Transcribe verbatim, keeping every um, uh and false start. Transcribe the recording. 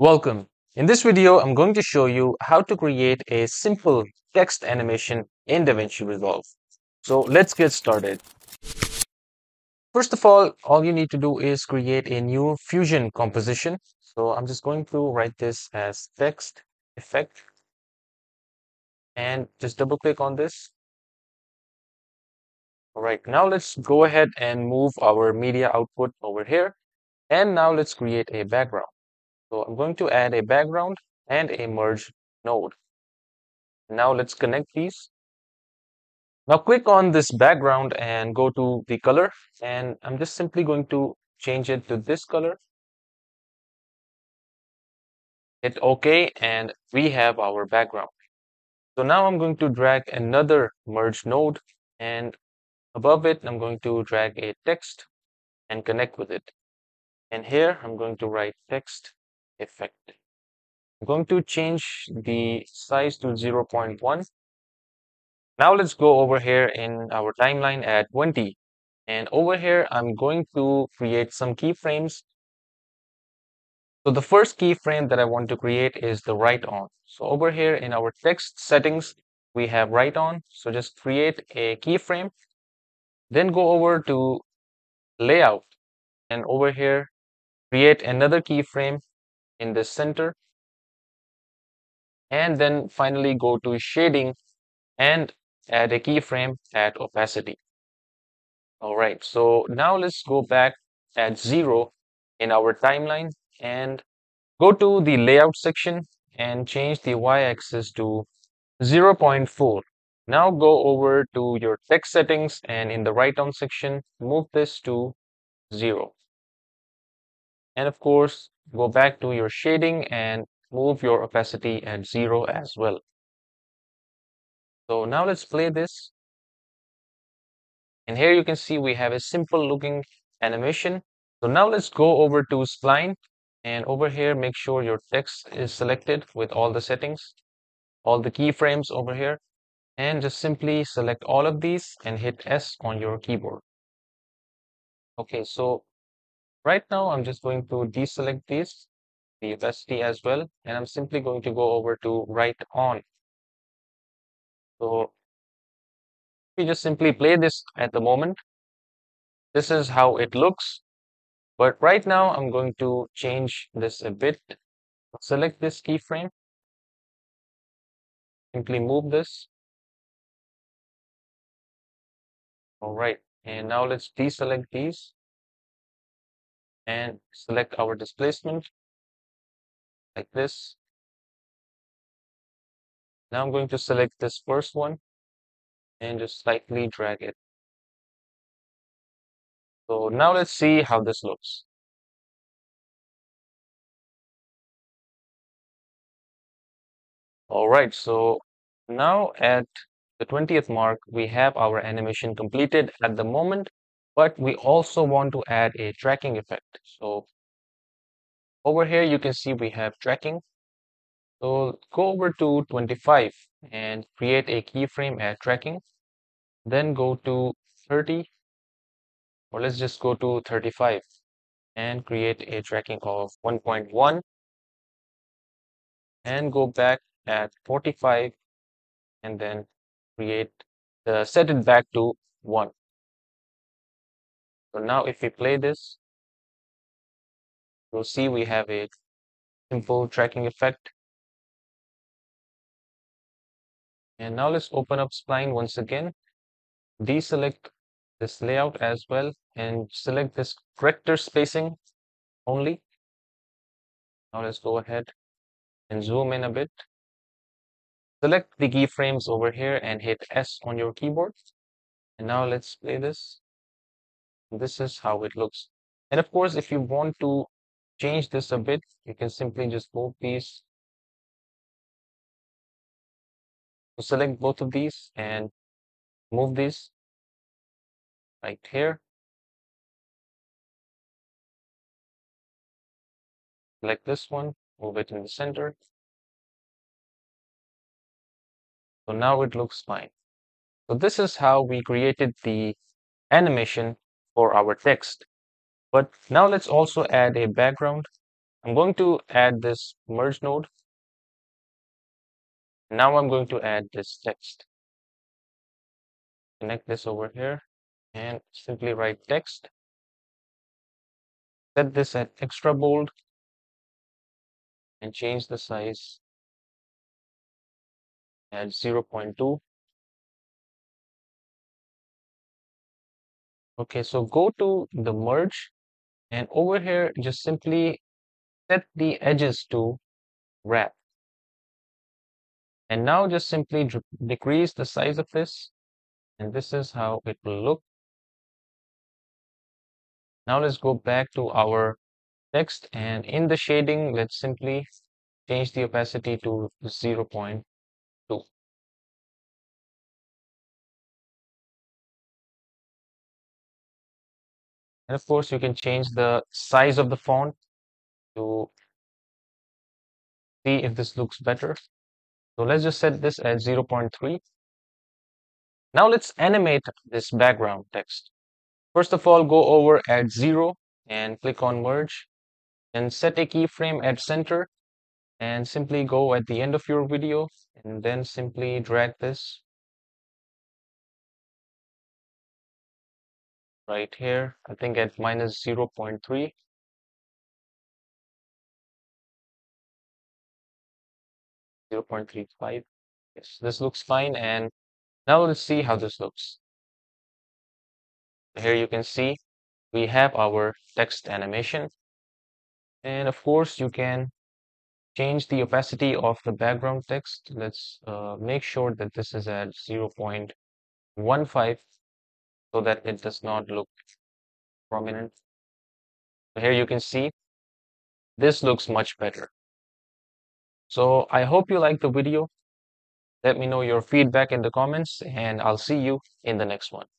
Welcome. In this video, I'm going to show you how to create a simple text animation in DaVinci Resolve. So let's get started. First of all, all you need to do is create a new Fusion composition. So I'm just going to write this as text effect and just double click on this. All right, now let's go ahead and move our media output over here. And now let's create a background. So I'm going to add a background and a merge node. Now let's connect these. Now click on this background and go to the color. And I'm just simply going to change it to this color. Hit OK, and we have our background. So now I'm going to drag another merge node. And above it, I'm going to drag a text and connect with it. And here, I'm going to write text effect. I'm going to change the size to zero point one. Now let's go over here in our timeline at twenty. And over here, I'm going to create some keyframes. So the first keyframe that I want to create is the right on. So over here in our text settings, we have right on. So just create a keyframe. Then go over to layout. And over here, create another keyframe in the center, and then finally go to shading and add a keyframe at opacity. All right, so now let's go back at zero in our timeline and go to the layout section and change the y-axis to zero point four. Now go over to your text settings and in the right on section, move this to zero. And of course, go back to your shading and move your opacity at zero as well. So now let's play this. And here you can see we have a simple looking animation. So now let's go over to Spline. And over here, make sure your text is selected with all the settings, all the keyframes over here. And just simply select all of these and hit S on your keyboard. Okay, so right now, I'm just going to deselect these, the opacity as well, and I'm simply going to go over to right on. So we just simply play this at the moment. This is how it looks. But right now, I'm going to change this a bit. Select this keyframe. Simply move this. All right, and now let's deselect these. And select our displacement like this. Now I'm going to select this first one and just slightly drag it. So now let's see how this looks. All right, so now at the twentieth mark, we have our animation completed at the moment. But we also want to add a tracking effect. So over here, you can see we have tracking. So go over to twenty-five and create a keyframe at tracking. Then go to thirty, or let's just go to thirty-five and create a tracking of one point one. And go back at forty-five and then create the set it back to one. So now if we play this, you'll see we have a simple tracking effect. And now let's open up Spline once again. Deselect this layout as well and select this corrector spacing only. Now let's go ahead and zoom in a bit. Select the keyframes over here and hit S on your keyboard. And now let's play this. This is how it looks. And of course, if you want to change this a bit, you can simply just move these. Select both of these and move these right here. Select this one, move it in the center. So now it looks fine. So this is how we created the animation for our text. But now let's also add a background. I'm going to add this merge node. Now I'm going to add this text. Connect this over here and simply write text. Set this at extra bold and change the size at zero point two. Okay, so go to the merge and over here just simply set the edges to wrap. And now just simply decrease the size of this, and this is how it will look. Now let's go back to our text, and in the shading, let's simply change the opacity to zero point two. And of course, you can change the size of the font to see if this looks better. So let's just set this at zero point three. Now let's animate this background text. First of all, go over at zero and click on merge and set a keyframe at center and simply go at the end of your video and then simply drag this right here, I think at minus zero point three. zero point three five. Yes, this looks fine, and now let's see how this looks. Here you can see we have our text animation, and of course you can change the opacity of the background text. Let's uh, make sure that this is at zero point one five so that it does not look prominent. So here you can see this looks much better. So I hope you liked the video. Let me know your feedback in the comments, and I'll see you in the next one.